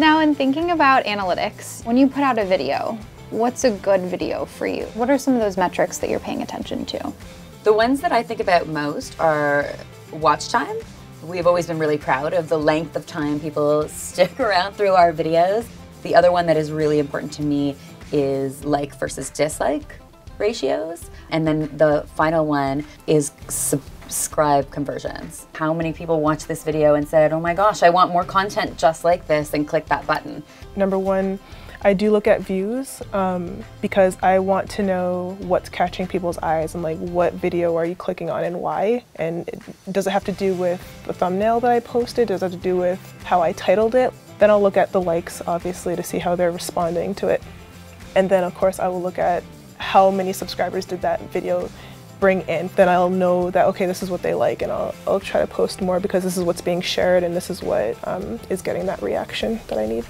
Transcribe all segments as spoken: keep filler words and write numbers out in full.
Now, in thinking about analytics, when you put out a video, what's a good video for you? What are some of those metrics that you're paying attention to? The ones that I think about most are watch time. We've always been really proud of the length of time people stick around through our videos. The other one that is really important to me is like versus dislike ratios. And then the final one is subscribe conversions. How many people watched this video and said, oh my gosh, I want more content just like this, and click that button? Number one, I do look at views um, because I want to know what's catching people's eyes and like what video are you clicking on and why. And it, does it have to do with the thumbnail that I posted? Does it have to do with how I titled it? Then I'll look at the likes, obviously, to see how they're responding to it. And then of course I will look at how many subscribers did that video bring in. Then I'll know that, okay, this is what they like, and I'll, I'll try to post more because this is what's being shared and this is what um, is getting that reaction that I need.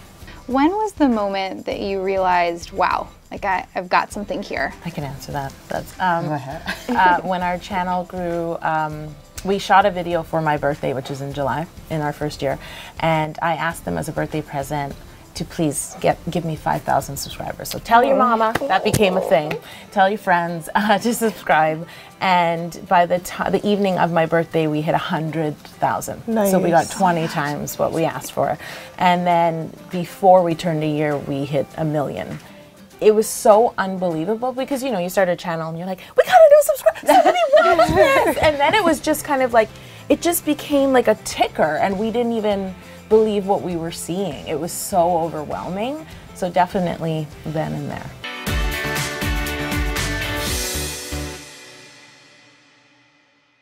When was the moment that you realized, wow, like I, I've got something here? I can answer that. That's, um, Go ahead. uh, when our channel grew, um, we shot a video for my birthday, which is in July, in our first year, and I asked them as a birthday present to please get, give me five thousand subscribers. So tell your mama, that became a thing. Tell your friends uh, to subscribe. And by the, the evening of my birthday, we hit one hundred thousand. Nice. So we got twenty times what we asked for. And then before we turned a year, we hit a million. It was so unbelievable because, you know, you start a channel and you're like, we gotta do subscribe, somebody watch this. And then it was just kind of like, it just became like a ticker, and we didn't even believe what we were seeing. It was so overwhelming. So definitely then and there.